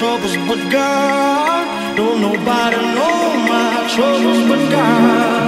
troubles but God. Don't nobody know my troubles but God.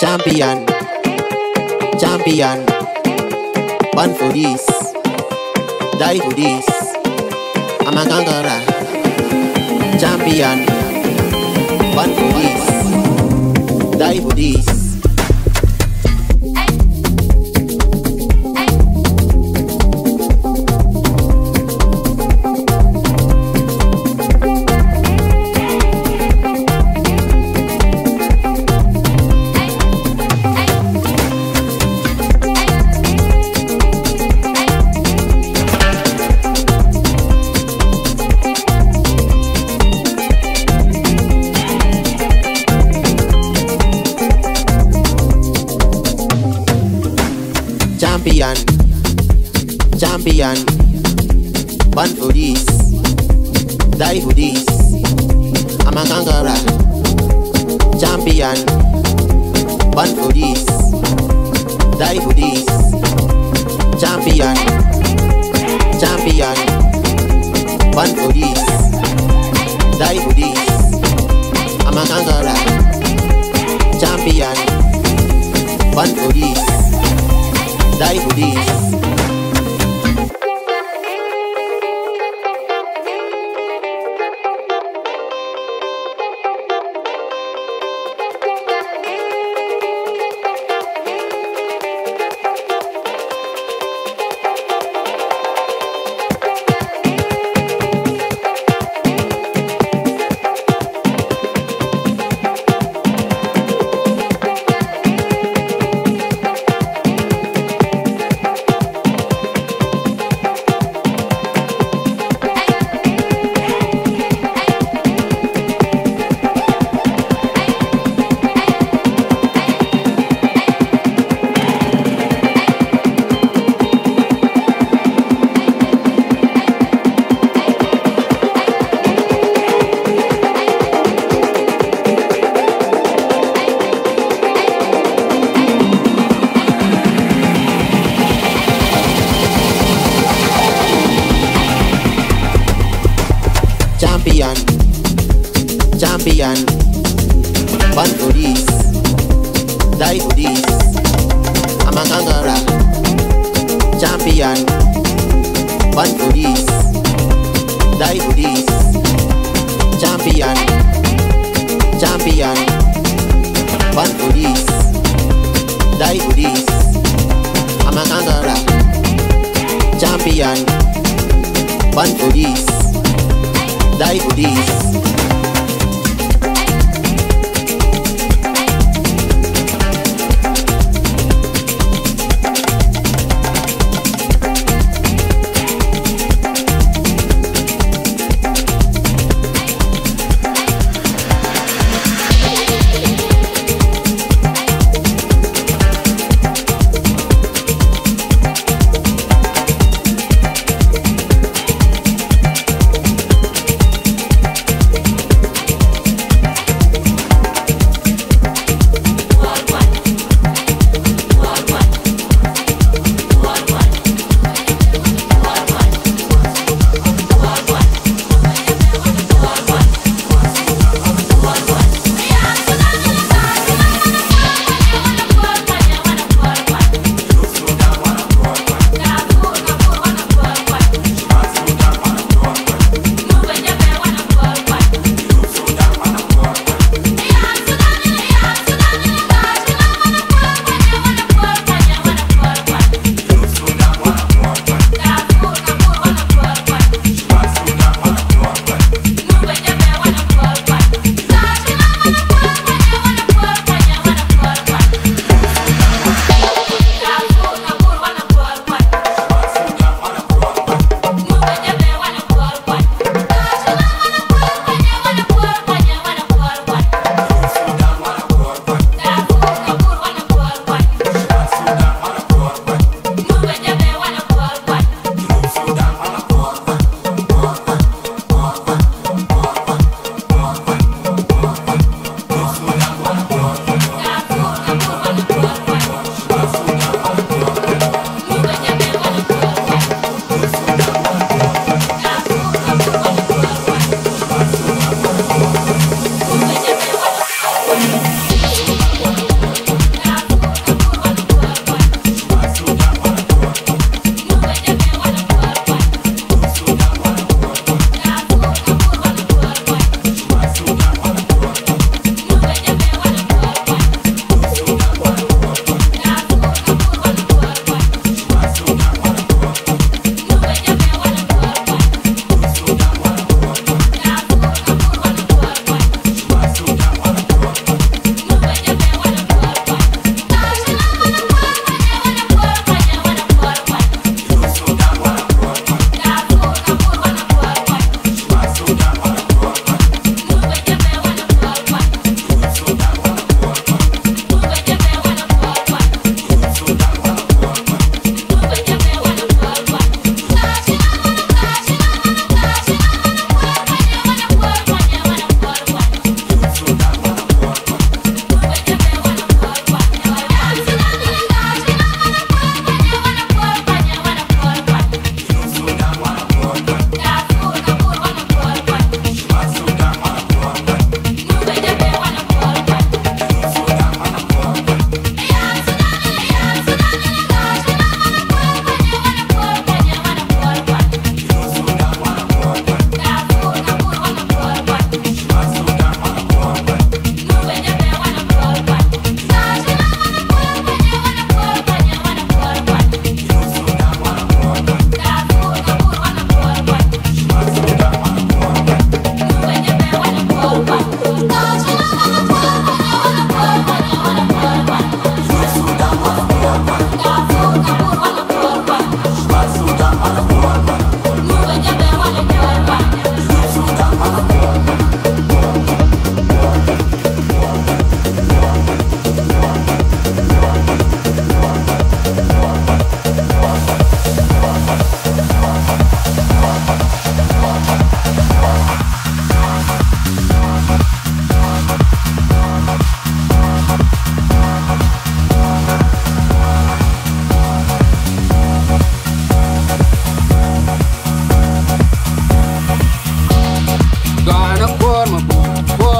Champion, champion, born for this, die for this, I'm a gangara. Champion, born for this, die for this. Champion, champion, born for this, die for this, I'm a gangara. Champion, born for this, die for this, champion, champion, born for this, die for this, I'm a gangara. Champion, born for this, die for this. Champion, champion, born for this, die for this, I'm a gangara. Champion, born for this, die for this, champion, champion, born for this, die for this, I'm a gangara. Champion, born for this, die for this.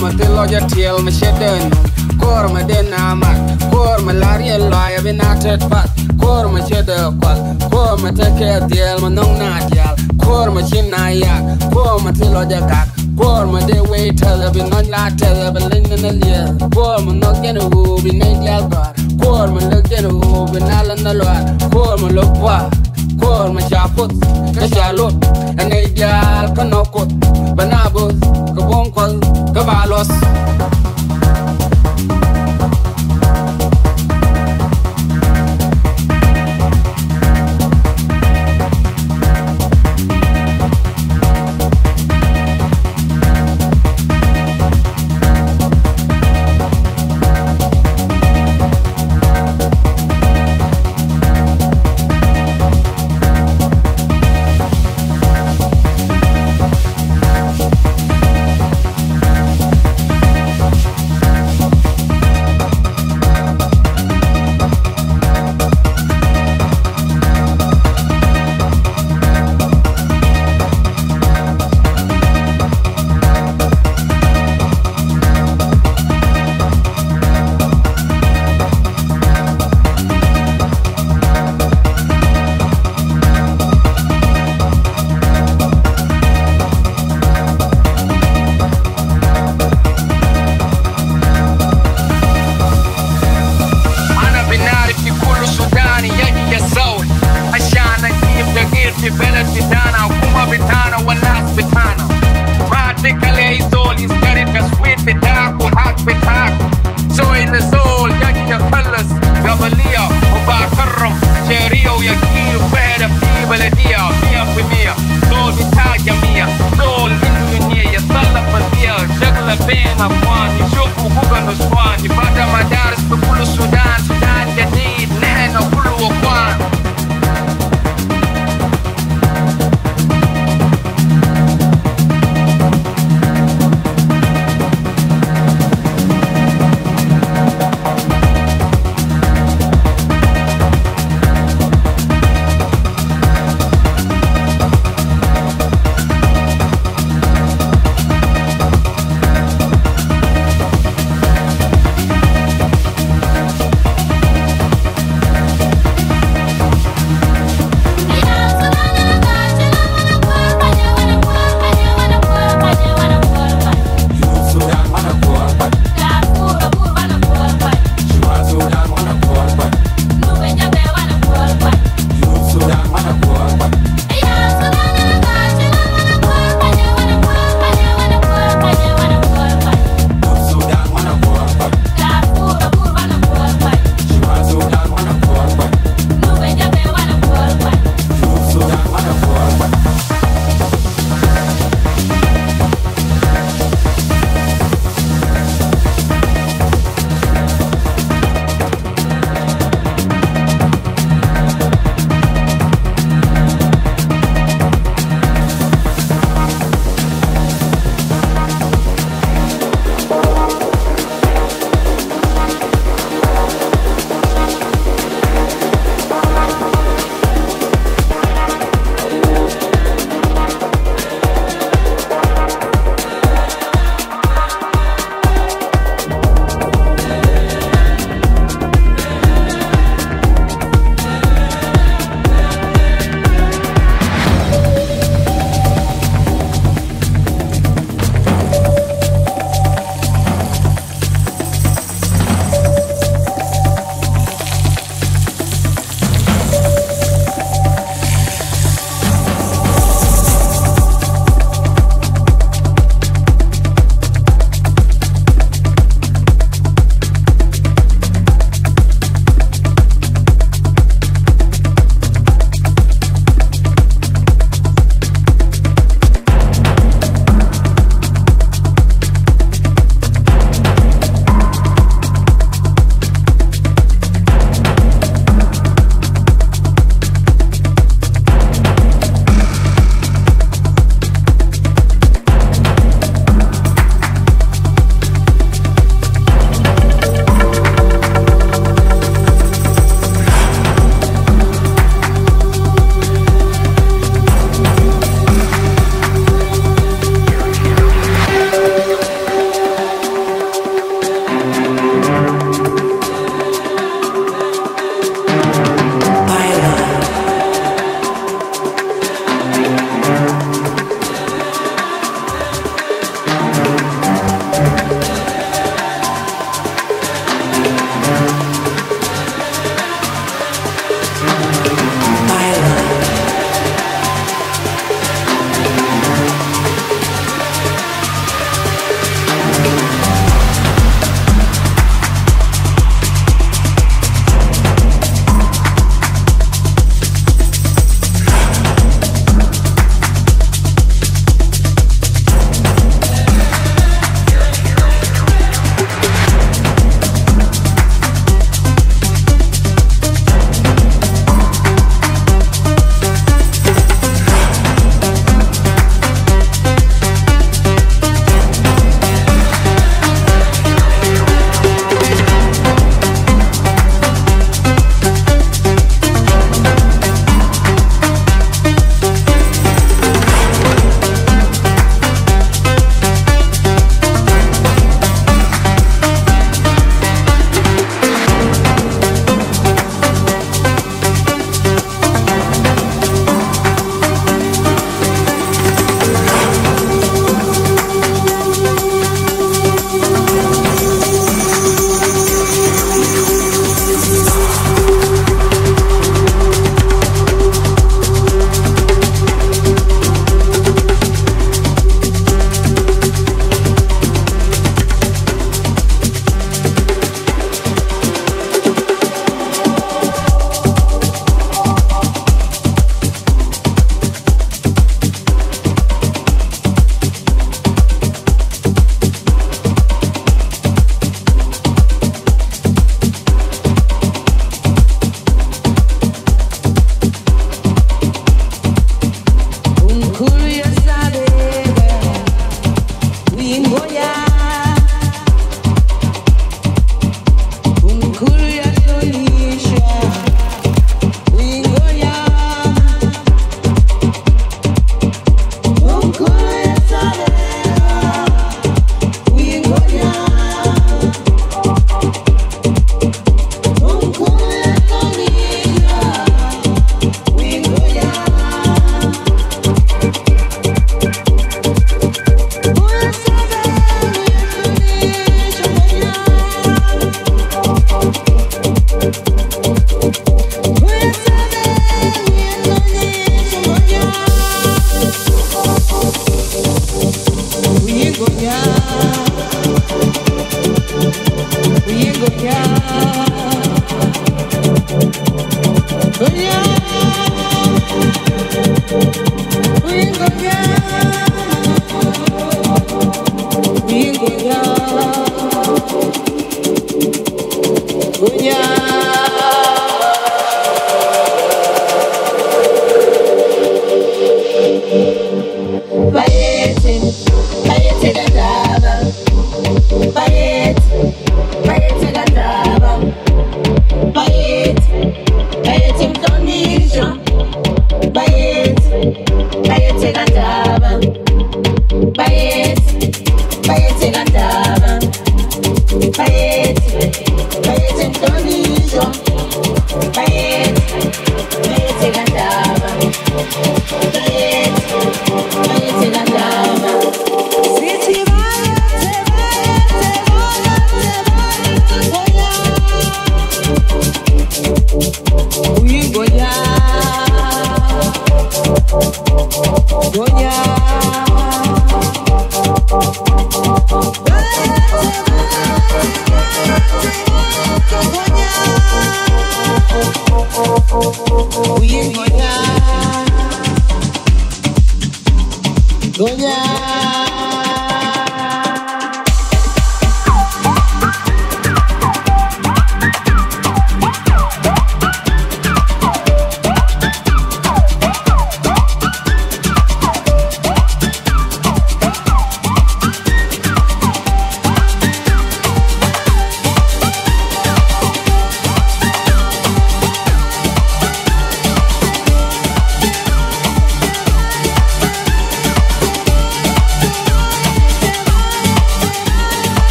Korma te loja tiel me shedden Korma den amak Korma lariel loya binatet pat Korma shedder kwal Korma te ke tiel me nong na tial Korma shina yak Korma te loja kak Korma de waitele binon latele belinen eliel Korma not genu ubi ne dial bar Korma luk genu ubi nalan alwar Korma luk wa Korma chaput Kashalut An ideal kanokut Banabut Kabongkol Kabalos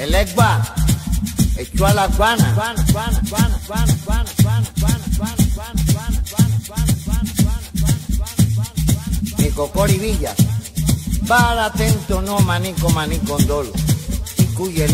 Elegba, echua la guana, guana, guana, guana, guana, guana, guana, guana, guana, guana, guana, guana, guana, guana, guana, Nicocori Villa, para atento no manico manico dolo, y cuya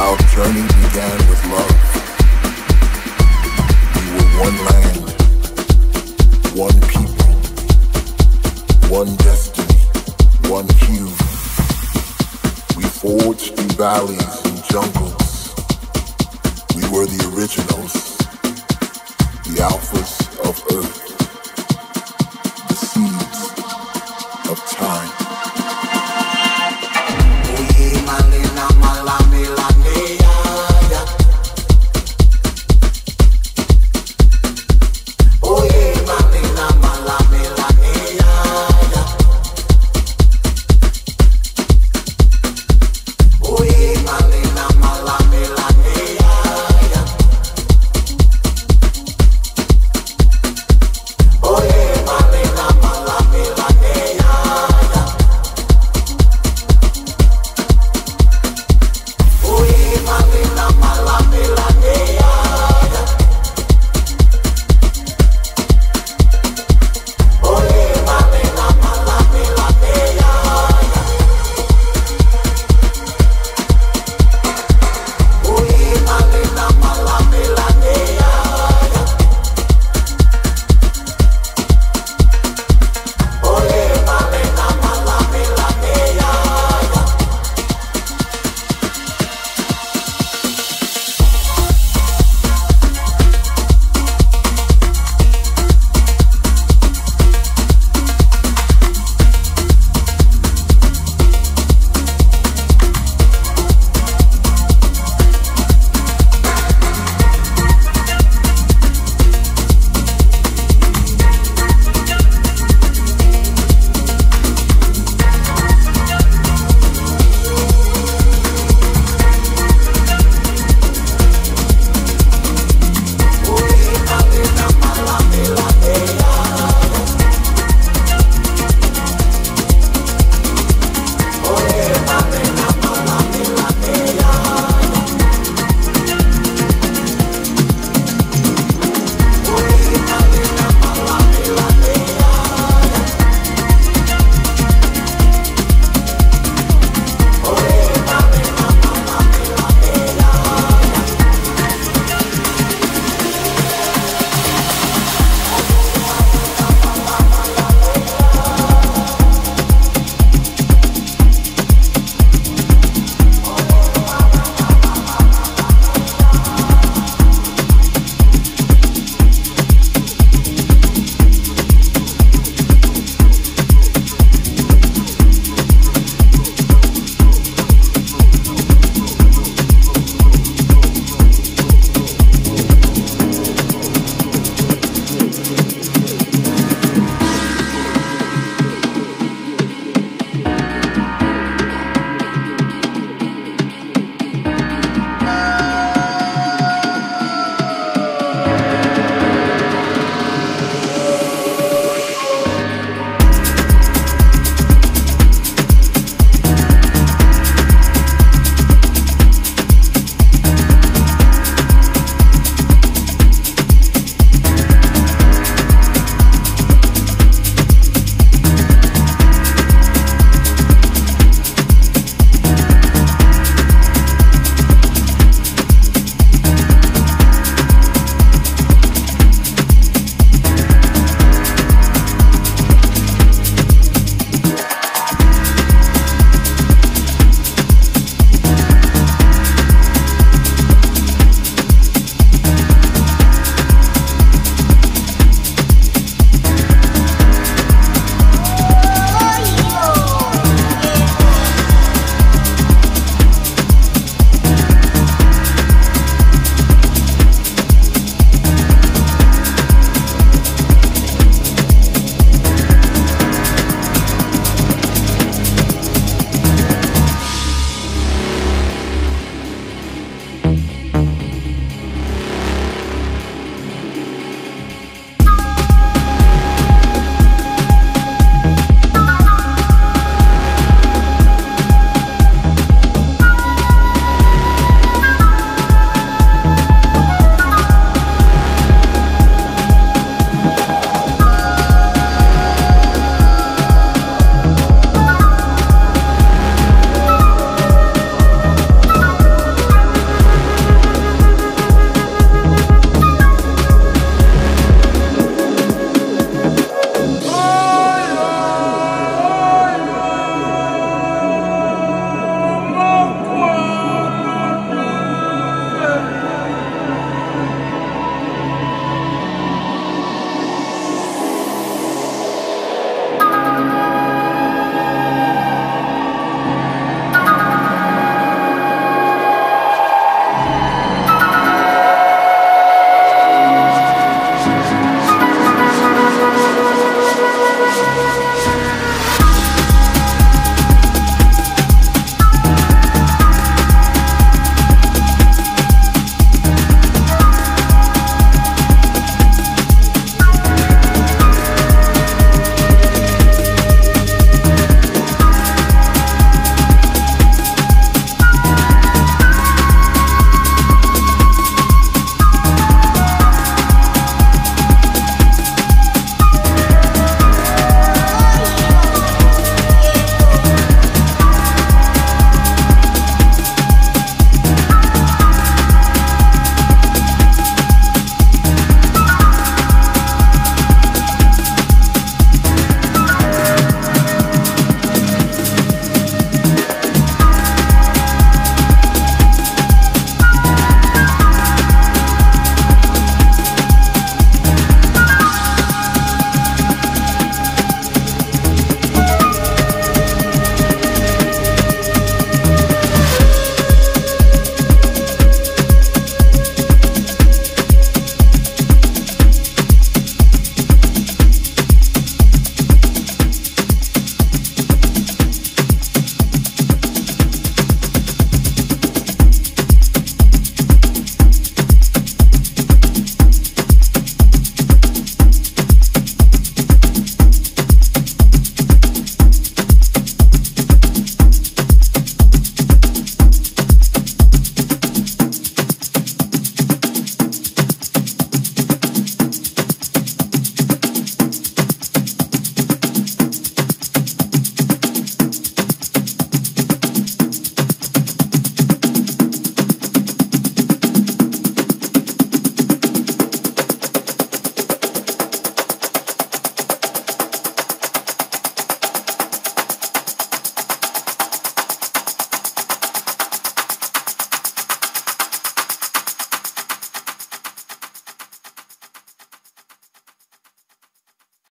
Our journey began with love. We were one land, one people, one destiny, one hue. We forged through valleys and jungles. We were the originals, the alphas of Earth.